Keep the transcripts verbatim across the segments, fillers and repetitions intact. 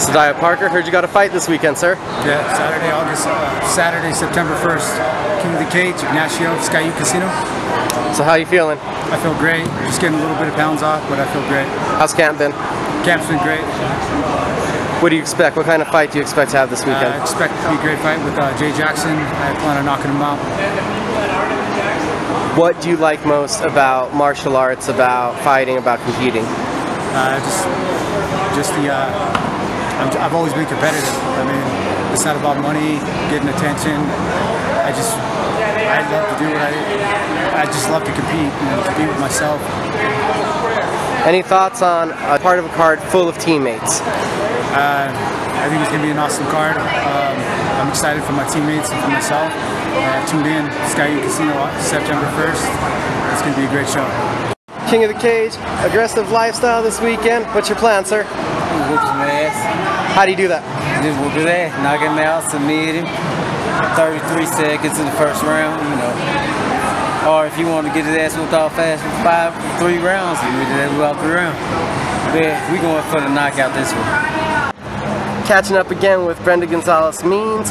Sidiah Parker, heard you got a fight this weekend, sir. Yeah, Saturday, August, uh, Saturday, September first, King of the Cage, Ignacio, Sky Ute Casino. So how you feeling? I feel great. Just getting a little bit of pounds off, but I feel great. How's camp been? Camp's been great. What do you expect? What kind of fight do you expect to have this weekend? I uh, expect to be a great fight with uh, Jay Jackson. I plan on knocking him out. What do you like most about martial arts, about fighting, about competing? Uh, just, just the. Uh, I'm, I've always been competitive. I mean, it's not about money, getting attention. I just, I love to do what I. I just love to compete and compete with myself. Any thoughts on a part of a card full of teammates? Uh, I think it's going to be an awesome card. Um, I'm excited for my teammates and for myself. Uh, tuned in, Sky Ute Casino, September first. It's going to be a great show. King of the Cage, Aggressive Lifestyle this weekend. What's your plan, sir? Whoop some ass. How do you do that? Just whoop his ass. Knock him out, submit him. thirty-three seconds in the first round, you know. Or if you want to get his ass whooped off fast for five, three rounds, you can get his ass whooped off three rounds. But we're going for the knockout this one. Catching up again with Brenda Gonzalez-Means.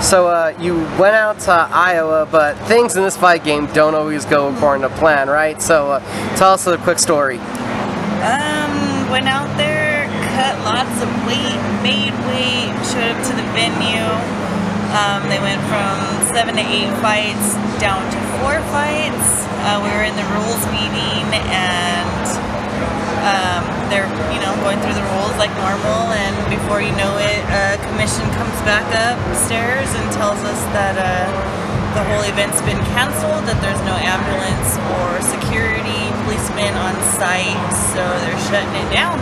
So uh, you went out to Iowa, but things in this fight game don't always go according to plan, right? So uh, tell us a quick story. Um, went out there, cut lots of weight, made weight, showed up to the venue. Um, they went from seven to eight fights down to four fights. Uh, we were in the rules meeting and Um, they're, you know, going through the rules like normal, and before you know it, uh, commission comes back upstairs and tells us that uh, the whole event's been canceled, that there's no ambulance or security, policemen on site, so they're shutting it down.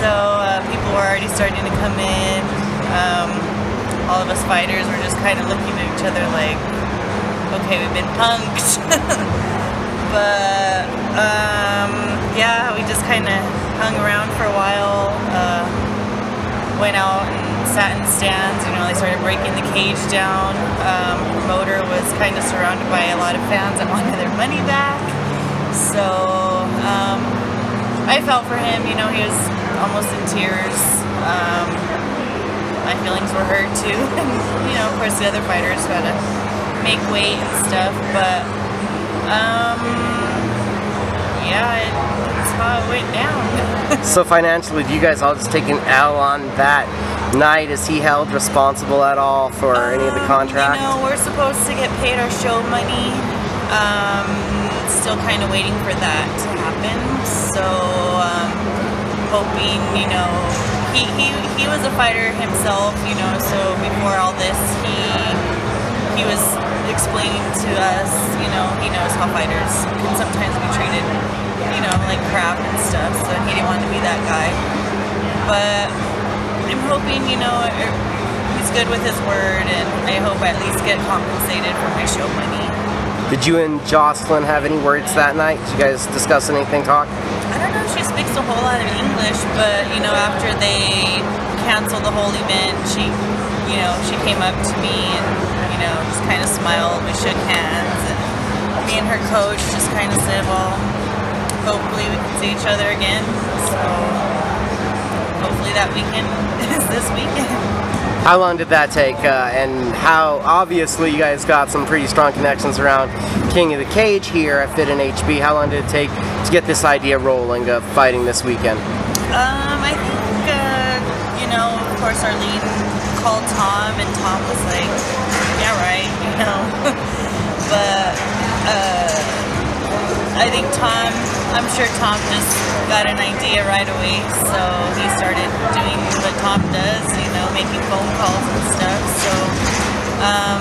So uh, people were already starting to come in. Um, all of us fighters were just kind of looking at each other like, okay, we've been punked. But um, yeah, we just kind of hung around for a while, uh, went out and sat in stands. You know, they started breaking the cage down. Um, the promoter was kind of surrounded by a lot of fans that wanted their money back. So um, I felt for him, you know, he was almost in tears. Um, my feelings were hurt too. You know, of course the other fighters had to make weight and stuff, but Um, yeah, it, that's how it went down. So financially, do you guys all just take an L on that night? Is he held responsible at all for um, any of the contract? You know, we're supposed to get paid our show money. Um, still kind of waiting for that to happen. So, um, hoping, you know, he, he, he was a fighter himself, you know, so before all this, he, he was explaining to us, you know, he knows how fighters can sometimes be treated, you know, like crap and stuff, so he didn't want to be that guy. But I'm hoping, you know, he's good with his word, and I hope I at least get compensated for my show money. Did you and Jocelyn have any words that night? Did you guys discuss anything, talk? I don't know if she speaks a whole lot of English, but, you know, after they canceled the whole event, she, you know, she came up to me and You know, just kind of smiled, we shook hands, and me and her coach just kind of said, well, hopefully we can see each other again, so hopefully that weekend is this weekend. How long did that take, uh, and how, obviously you guys got some pretty strong connections around King of the Cage here at Fit and H B, how long did it take to get this idea rolling of fighting this weekend? Um, I think, uh, you know, of course Arlene called Tom, and Tom was like, right, you know, but uh, I think Tom, I'm sure Tom just got an idea right away, so he started doing what Tom does, you know, making phone calls and stuff, so um,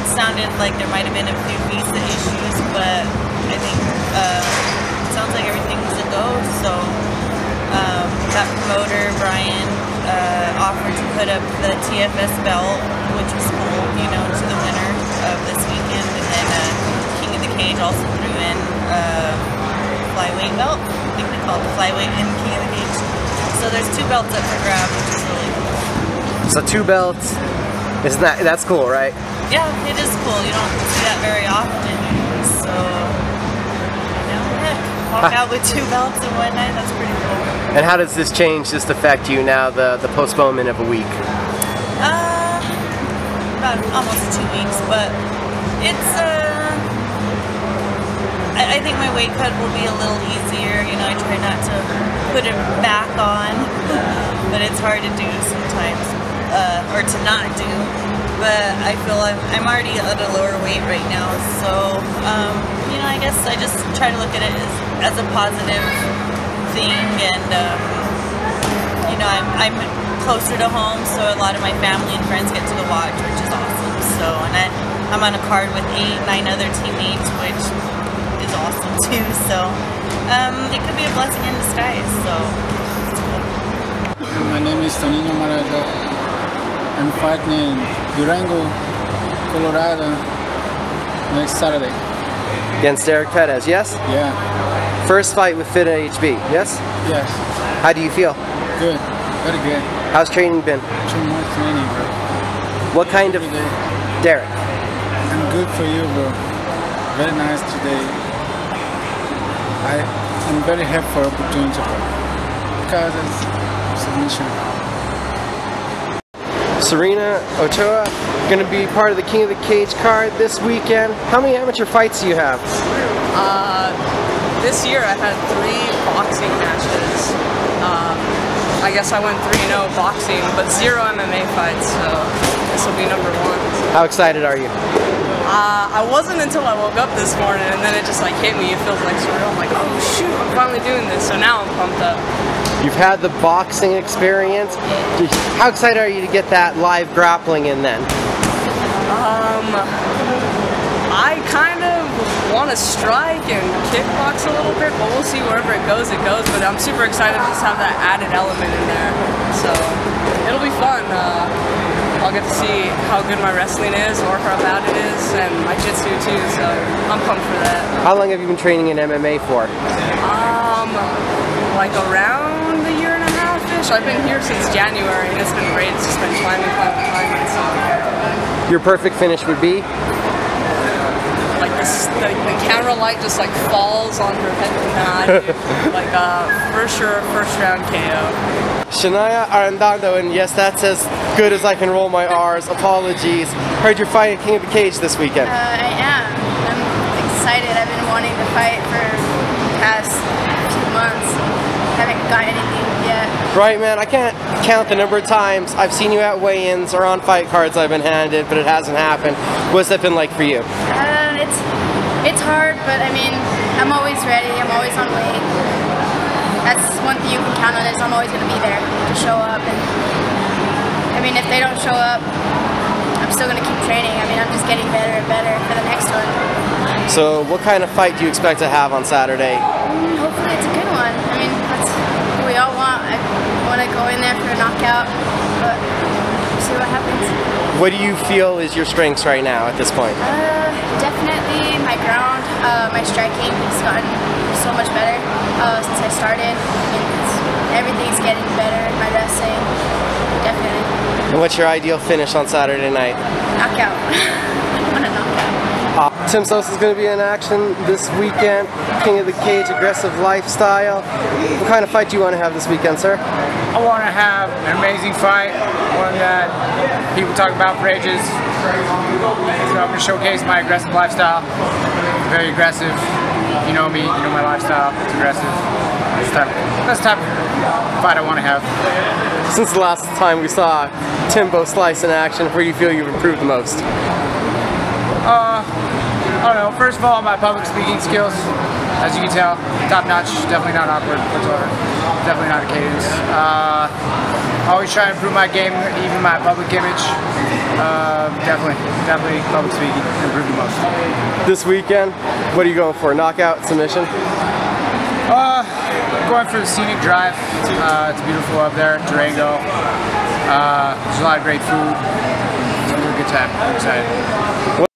it sounded like there might have been a few visa issues, but I think uh, it sounds like everything's a go, so um, that promoter, Brian, uh, offered to put up the T F S belt, which was cool, you know, to the winner of this weekend, and then uh, King of the Cage also threw in uh, flyweight belt. I think they call it the flyweight and King of the Cage. So there's two belts up for grab, which is really cool. So two belts, isn't that, that's cool, right? Yeah, it is cool. You don't see that very often. So, you know, heck, walk out with two belts in one night, that's pretty cool. And how does this change just affect you now, the, the postponement of a week? Uh, about almost two weeks, but it's, uh, I, I think my weight cut will be a little easier. You know, I try not to put it back on, but it's hard to do sometimes, uh, or to not do. But I feel I'm, I'm already at a lower weight right now, so, um, you know, I guess I just try to look at it as, as a positive thing, and um, you know, I'm, I'm closer to home, so a lot of my family and friends get to the watch, which is awesome. So, and I, I'm on a card with eight, nine other teammates, which is awesome too. So um, it could be a blessing in disguise. So my name is Tonino Moralda. I'm fighting in Durango, Colorado, next Saturday against Derek Perez. Yes. Yeah. First fight with Fit and H B, yes? Yes. How do you feel? Good. Very good. How's training been? Too much training, bro. What kind of... Derek? I'm good for you, bro. Very nice today. I, I'm very happy for opportunity, bro. Because it's submission. Sarina Ochoa, going to be part of the King of the Cage card this weekend. How many amateur fights do you have? Uh... This year I had three boxing matches. Um, I guess I went three and oh boxing, but zero M M A fights, so this will be number one. How excited are you? Uh, I wasn't until I woke up this morning, and then it just like hit me. It feels like surreal. I'm like, oh shoot, I'm finally doing this, so now I'm pumped up. You've had the boxing experience. How excited are you to get that live grappling in then? Um, I kind of want to strike and kickbox a little bit, but we'll see wherever it goes, it goes. But I'm super excited to just have that added element in there. So it'll be fun. Uh, I'll get to see how good my wrestling is, or how bad it is, and my jiu-jitsu too. So I'm pumped for that. How long have you been training in M M A for? Um, like around a year and a half ish. I've been here since January, and it's been great. It's just been climbing, climbing, climbing. So. Your perfect finish would be? Like this, the, the camera light just like falls on her head. Nah, like uh, for sure, first round K O. Shania Arreoondo, and yes, that's as good as I can roll my R's. Apologies. Heard you're fighting King of the Cage this weekend. Uh, I am. I'm excited. I've been wanting to fight for the past two months. I haven't got anything yet. Right, man. I can't count the number of times I've seen you at weigh-ins or on fight cards I've been handed, but it hasn't happened. What's that been like for you? Uh, It's, it's hard, but I mean, I'm always ready, I'm always on weight. That's one thing you can count on, is I'm always going to be there to show up. And I mean, if they don't show up, I'm still going to keep training. I mean, I'm just getting better and better for the next one. So what kind of fight do you expect to have on Saturday? Mm, hopefully it's a good one. I mean, that's what we all want. I want to go in there for a knockout, but we'll see what happens. What do you feel is your strengths right now at this point? Uh, definitely my ground, uh, my striking has gotten so much better uh, since I started. It's, everything's getting better, my wrestling, definitely. And what's your ideal finish on Saturday night? Knockout. I want a knockout. Uh, Tim Sosa is going to be in action this weekend. King of the Cage, Aggressive Lifestyle. What kind of fight do you want to have this weekend, sir? I want to have an amazing fight, one that people talk about for ages. So I'm going to showcase my aggressive lifestyle. I'm very aggressive. You know me, you know my lifestyle. It's aggressive. That's the type, that's the type of fight I want to have. Since the last time we saw Timbo Slice in action, where do you feel you've improved the most? Uh, I don't know. First of all, my public speaking skills, as you can tell, top notch. Definitely not awkward whatsoever. Definitely not a cadence. Uh, always try to improve my game, even my public image. Uh, definitely, definitely public speaking, improve the most. This weekend, what are you going for? Knockout, submission? Uh, going for the scenic drive. Uh, it's beautiful up there, Durango. Uh, there's a lot of great food. It's a really good time. I'm excited.